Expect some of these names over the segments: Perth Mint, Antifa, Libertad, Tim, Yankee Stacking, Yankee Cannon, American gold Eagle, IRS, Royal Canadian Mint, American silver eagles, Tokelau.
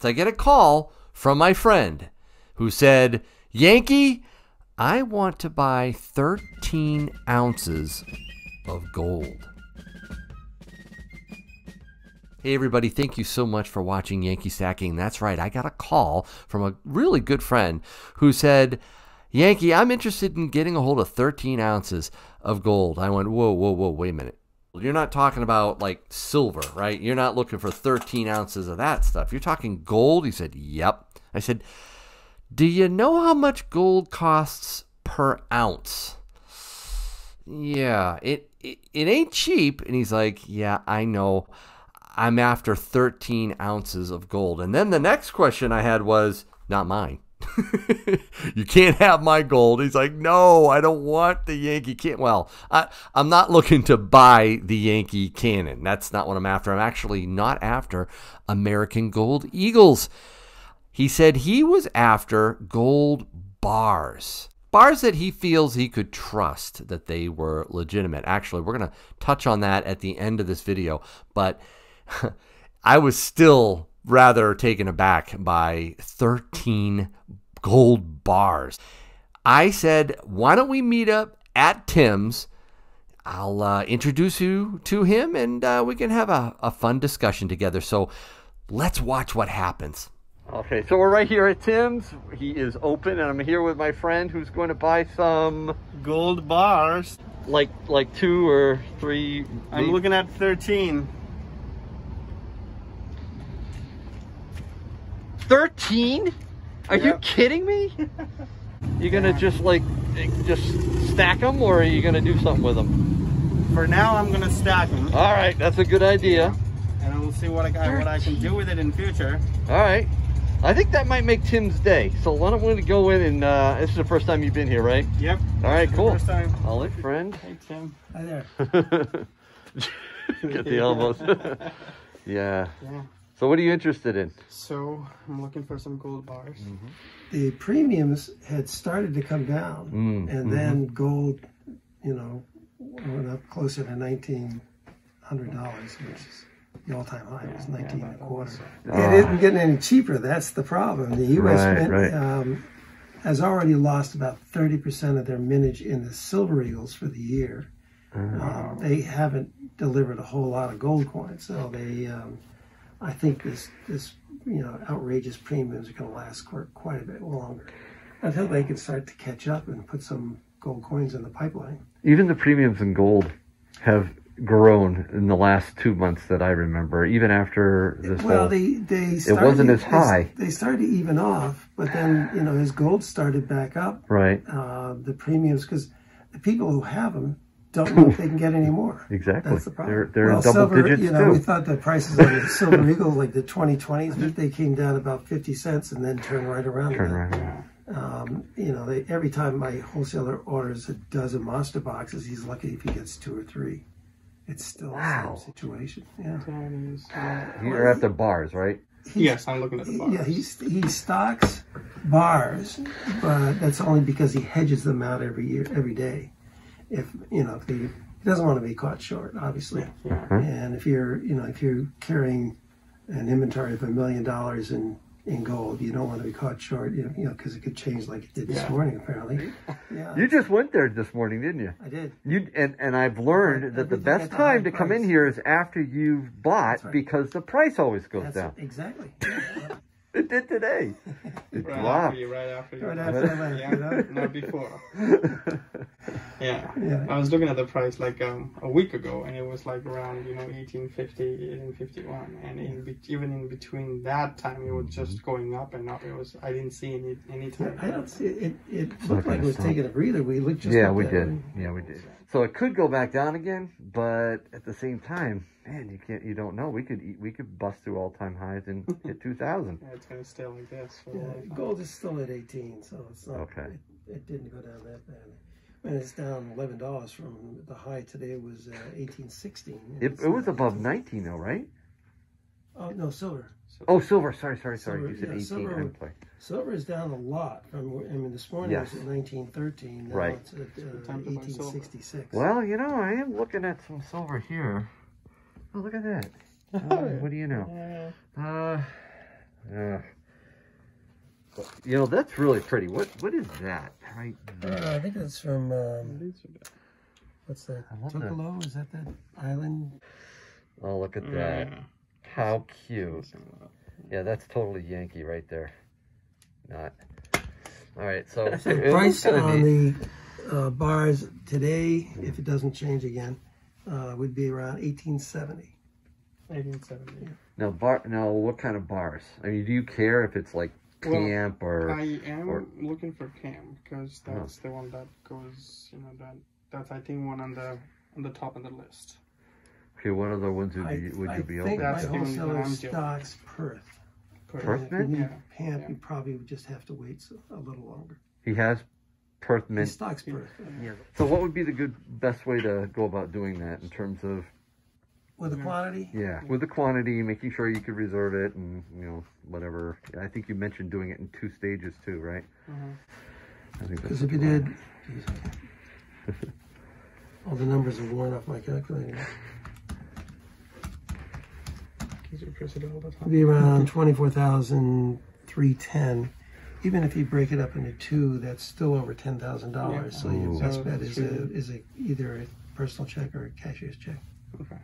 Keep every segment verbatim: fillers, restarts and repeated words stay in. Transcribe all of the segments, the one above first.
So I get a call from my friend who said, Yankee, I want to buy thirteen ounces of gold. Hey everybody, thank you so much for watching Yankee Stacking. That's right, I got a call from a really good friend who said, Yankee, I'm interested in getting a hold of thirteen ounces of gold. I went, whoa, whoa, whoa, wait a minute. You're not talking about like silver, right? You're not looking for thirteen ounces of that stuff. You're talking gold? He said, yep. I said, do you know how much gold costs per ounce? Yeah, it, it, it ain't cheap. And he's like, yeah, I know. I'm after thirteen ounces of gold. And then the next question I had was, not mine. You can't have my gold. He's like, no, I don't want the Yankee Cannon. Well, I, I'm not looking to buy the Yankee Cannon. That's not what I'm after. I'm actually not after American Gold Eagles. He said he was after gold bars. Bars that he feels he could trust that they were legitimate. Actually, we're going to touch on that at the end of this video, but I was still rather taken aback by thirteen gold bars. I said, why don't we meet up at Tim's? I'll uh, introduce you to him and uh, we can have a, a fun discussion together. So let's watch what happens. Okay, so we're right here at Tim's. He is open and I'm here with my friend who's going to buy some gold bars. Like like two or three. I'm eight. Looking at thirteen. thirteen? Are yep. you kidding me? You gonna yeah. just like, just stack them or are you gonna do something with them? For now, I'm gonna stack them. All right, that's a good idea. Yeah. And we'll see what I, what I can do with it in future. All right. I think that might make Tim's day. So why don't we go in and, uh, this is the first time you've been here, right? Yep. All right, cool. First time. Ollie, friend. Hey, Tim. Hi there. Get the elbows. Yeah. Yeah. So what are you interested in? So I'm looking for some gold bars. Mm-hmm. The premiums had started to come down, mm-hmm. and then gold, you know, went up closer to nineteen hundred dollars, which is the all-time high. It was nineteen and a quarter. Ah. It isn't getting any cheaper. That's the problem. The U S right, Mint right. Um, has already lost about thirty percent of their mintage in the silver eagles for the year. Mm-hmm. um, they haven't delivered a whole lot of gold coins, so they. Um, I think this, this you know, outrageous premiums are going to last quite a bit longer until they can start to catch up and put some gold coins in the pipeline. Even the premiums in gold have grown in the last two months that I remember, even after this Well, whole, they, they started, it wasn't as high. They, they started to even off, but then, you know, as gold started back up, right? Uh, the premiums, because the people who have them, don't know if they can get any more. Exactly. That's the problem. They're, they're well, in double silver, digits you know, too. We thought the prices on the Silver Eagle, like the twenty twenties, but they came down about fifty cents and then turned right around. Turn right around. Um, you know, they, every time my wholesaler orders a dozen monster boxes, he's lucky if he gets two or three. It's still wow. the same situation. Yeah. You're after bars, right? He, yes, I'm looking at the bars. Yeah, he's, he stocks bars, but that's only because he hedges them out every year, every day. If you know, if the, he doesn't want to be caught short, obviously. Mm-hmm. And if you're, you know, if you're carrying an inventory of a million dollars in in gold, you don't want to be caught short, you know, you know, because it could change like it did yeah. this morning, apparently. Yeah. You just went there this morning, didn't you? I did. You and and I've learned right. that Everything the best time to price. come in here is after you've bought right. because the price always goes That's down. It. Exactly. It did today. It right dropped. After you, right after you. Right after left, yeah, you know? Not before. Yeah. yeah. I was looking at the price like um, a week ago, and it was like around, you know, eighteen fifty, eighteen fifty-one. And in be even in between that time, it was just going up and up. It was, I didn't see any, any time. Yeah, I don't see it. It, it looked like it was stop. taking a breather. We looked just Yeah, we did. Way. Yeah, we did. So it could go back down again, but at the same time, man, you can't, you don't know. We could eat, we could bust through all-time highs and hit two thousand. Yeah, it's going to stay like this. For yeah, gold is still at eighteen, so it's not, okay. it, it didn't go down that bad. I mean, it's down eleven dollars from the high today was uh, eighteen sixteen. It, it was above nineteen though, right? Oh, no, silver. silver. Oh, silver, sorry, sorry, sorry. Silver, you said yeah, eighteen. Silver, play. silver is down a lot. From, I mean, this morning yes. it was at nineteen thirteen, now right. it's at uh, eighteen sixty-six. Well, you know, I am looking at some silver here. Oh, look at that. Oh, what do you know? Uh, Uh, you know, that's really pretty. What What is that right there? Uh, I think that's from, um, what's that? Tokelau? Is that that island? Oh, look at that. Yeah. How cute. Yeah, that's totally Yankee right there. Not. All right, so the price on be... the uh, bars today, if it doesn't change again, uh, would be around eighteen seventy. Eighteen seventy. Yeah. Now bar. Now what kind of bars? I mean, do you care if it's like camp well, or? I am or... looking for camp because that's oh. the one that goes. You know that that's I think one on the on the top of the list. Okay, what other ones would you, would I, you be open to? I think that's also stocks Perth. Perth, Perth Mint? Yeah. Pam, yeah. We probably would just have to wait a little longer. He has Perth Mint? He stocks Perth. Yeah. So what would be the good best way to go about doing that in terms of... With the quantity? Yeah, yeah. With the quantity, making sure you could reserve it and, you know, whatever. I think you mentioned doing it in two stages too, right? Uh-huh. I think that's Because if you did... Geez, all the numbers are worn off my calculator. It'd be around twenty-four thousand three ten. Even if you break it up into two, that's still over ten thousand yeah. dollars. So your best bet is a, is a, either a personal check or a cashier's check. Okay.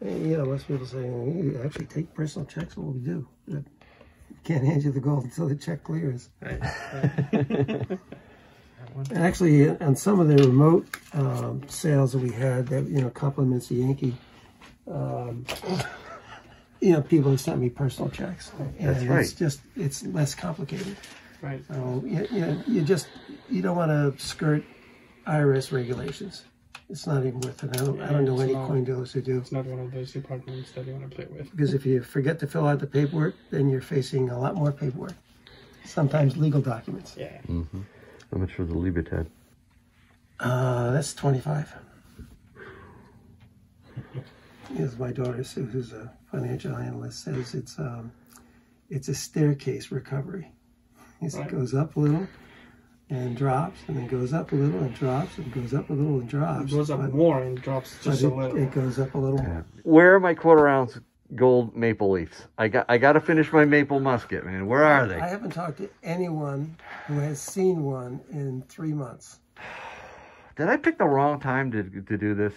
And, you know, most people say, well, you actually take personal checks. What do we do? You can't hand you the gold until the check clears. Right. Right. Actually, on some of the remote um, sales that we had, that you know complements the Yankee. Um, You know, people have sent me personal checks. And That's right. It's just, it's less complicated. Right. So, you, you, know, you just, you don't want to skirt I R S regulations. It's not even worth it. I don't, yeah, I don't know any not, coin dealers who do. It's not one of those departments that you want to play with. Because if you forget to fill out the paperwork, then you're facing a lot more paperwork. Sometimes legal documents. Yeah. Mm-hmm. How much for the Libertad? Uh, that's twenty-five. As my daughter, who's a financial analyst, says, it's um, it's a staircase recovery. It right. goes up a little and drops, and then goes up a little and drops, and goes up a little and drops. It goes up but, more and drops just a little. It, it goes up a little more. Where are my quarter ounce gold maple leafs? I got I got to finish my maple musket, man. Where are they? I haven't talked to anyone who has seen one in three months. Did I pick the wrong time to to do this?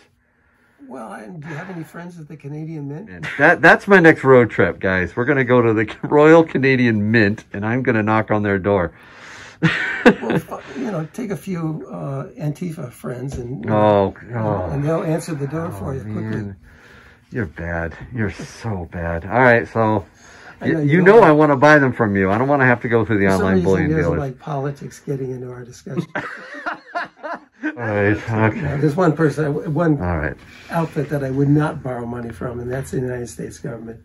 Well, and do you have any friends at the Canadian Mint? And that That's my next road trip, guys. We're going to go to the Royal Canadian Mint, and I'm going to knock on their door. Well, you know, take a few uh, Antifa friends, and, oh, you know, oh, and they'll answer the door oh, for you man. quickly. You're bad. You're so bad. All right, so... You know, you, you know I want to buy them from you. I don't want to have to go through the online bullying dealers. There's like politics getting into our discussion. All right. Okay. Yeah, there's one person, one All right. outfit that I would not borrow money from, and that's the United States government.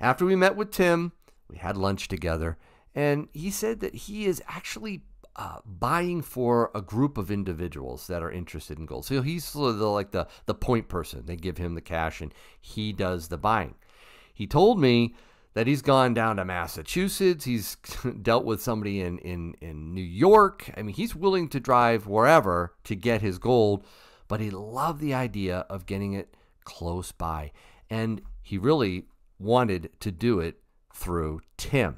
After we met with Tim, we had lunch together, and he said that he is actually uh, buying for a group of individuals that are interested in gold. So he's sort of the, like the the point person. They give him the cash, and he does the buying. He told me that he's gone down to Massachusetts. He's dealt with somebody in, in, in New York. I mean, he's willing to drive wherever to get his gold, but he loved the idea of getting it close by. And he really wanted to do it through Tim.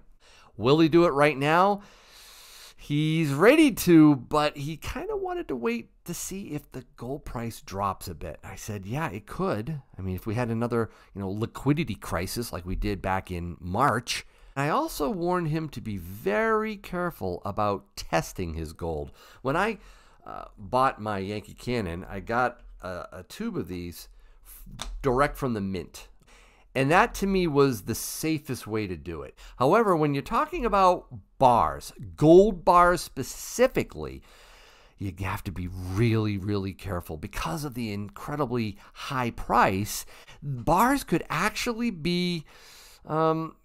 Will he do it right now? He's ready to, but he kind of wanted to wait to see if the gold price drops a bit. I said, yeah, it could. I mean, if we had another, you know, liquidity crisis like we did back in March. I also warned him to be very careful about testing his gold. When I uh, bought my Yankee Cannon, I got a, a tube of these direct from the mint. And that, to me, was the safest way to do it. However, when you're talking about bars, gold bars specifically, you have to be really, really careful. Because of the incredibly high price, bars could actually be um,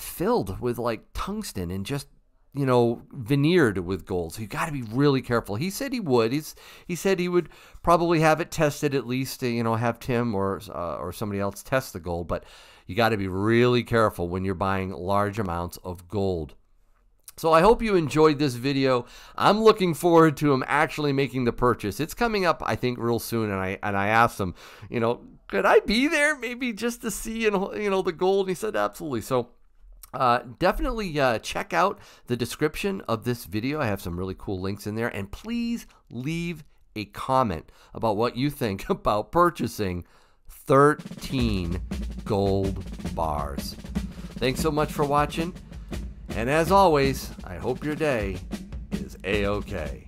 filled with, like, tungsten and just, you know, veneered with gold. So you got to be really careful. He said he would. He's, he said he would probably have it tested at least, you know, have Tim or, uh, or somebody else test the gold. But you got to be really careful when you're buying large amounts of gold. So I hope you enjoyed this video. I'm looking forward to him actually making the purchase. It's coming up, I think, real soon. And I, and I asked him, you know, could I be there maybe just to see, you know, you know the gold? And he said, absolutely. So Uh, definitely uh, check out the description of this video. I have some really cool links in there. And please leave a comment about what you think about purchasing thirteen gold bars. Thanks so much for watching. And as always, I hope your day is A-OK.